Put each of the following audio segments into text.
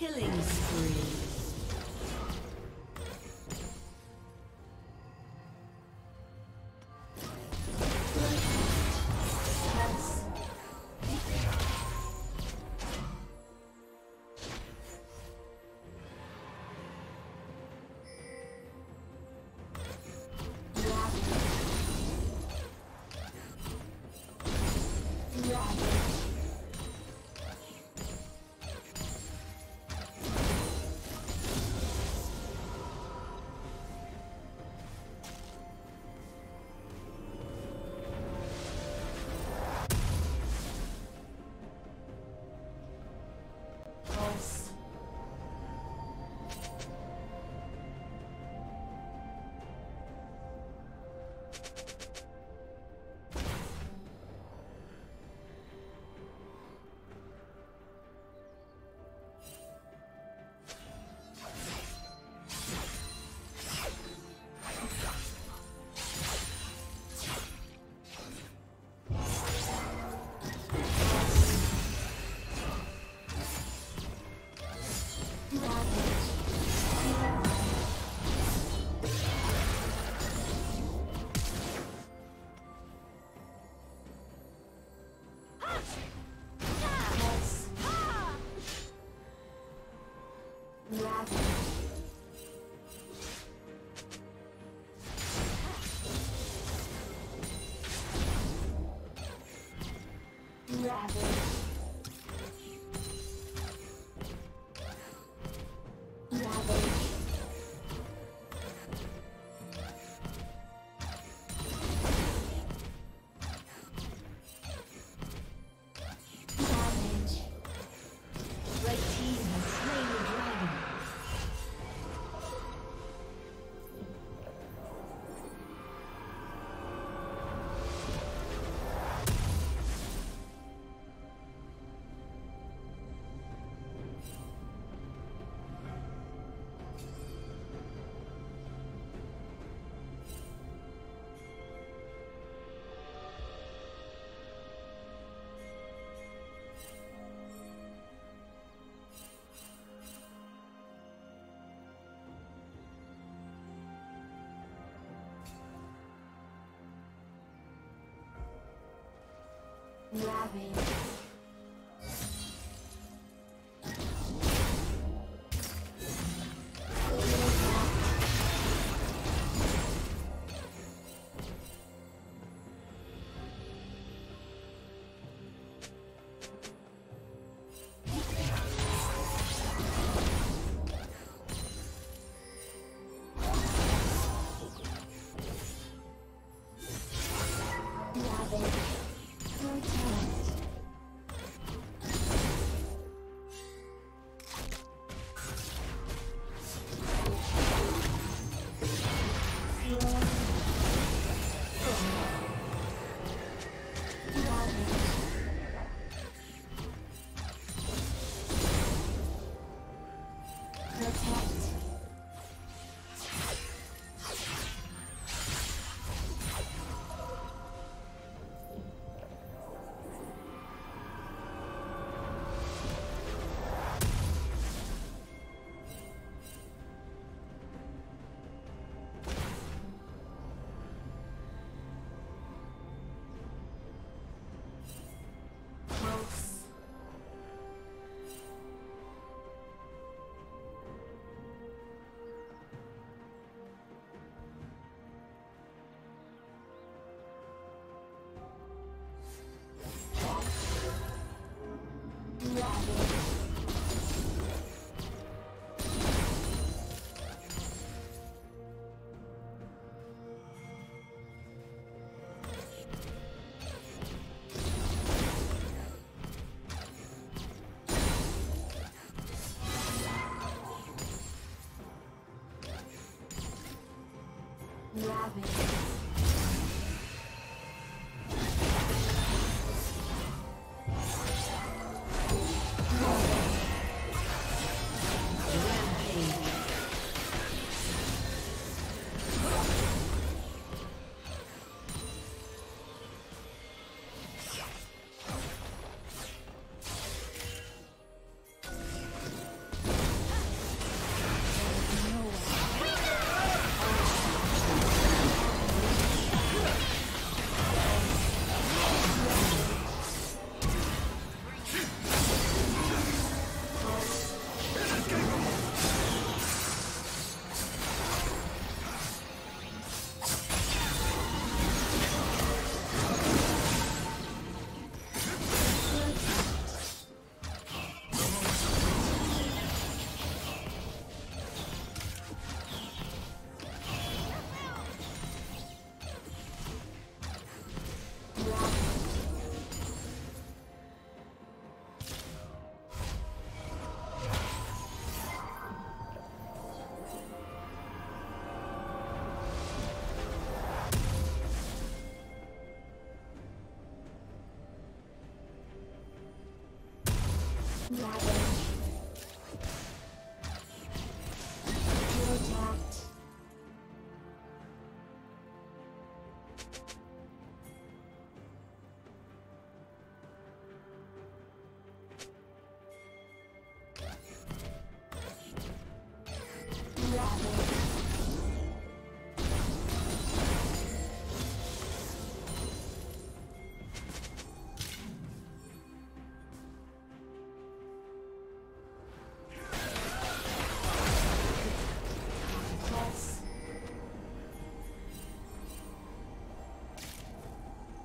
Killing spree. Ravage. Ravage.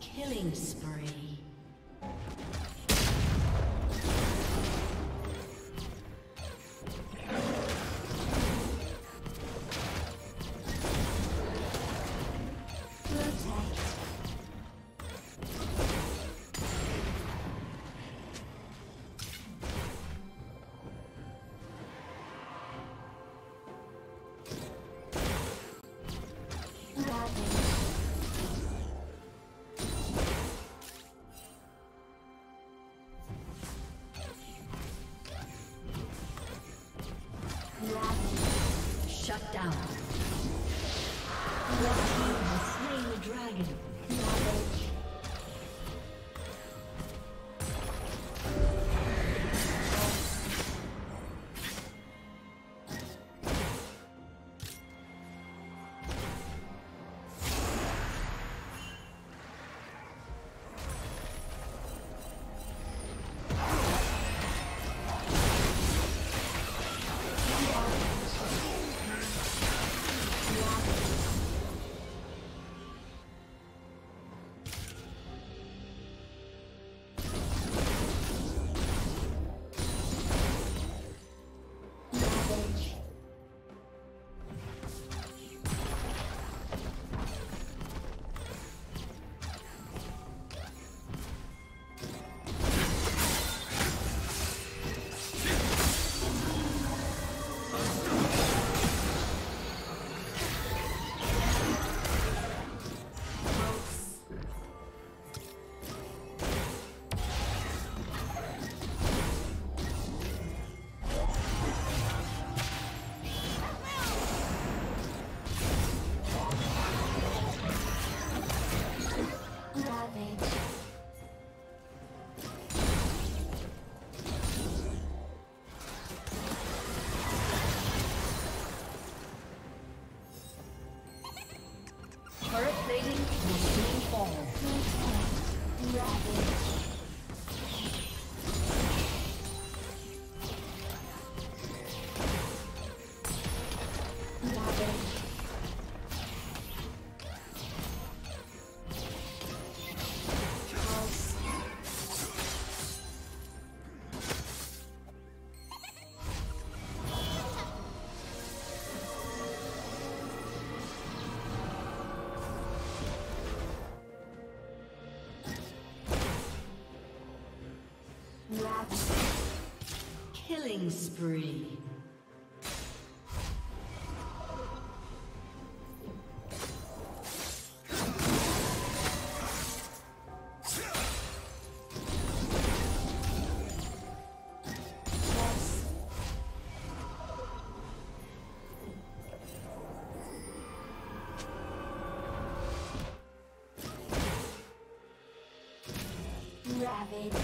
Killing spree. Shut down. Your team has slain the dragon. Killing spree. Parabéns.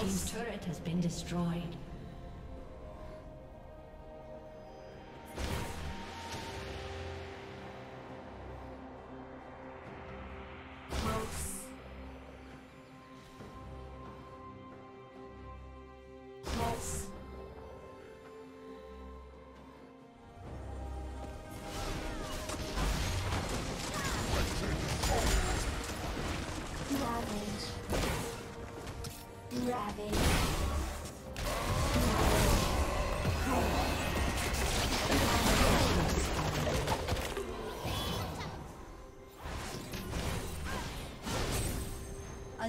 His turret has been destroyed. A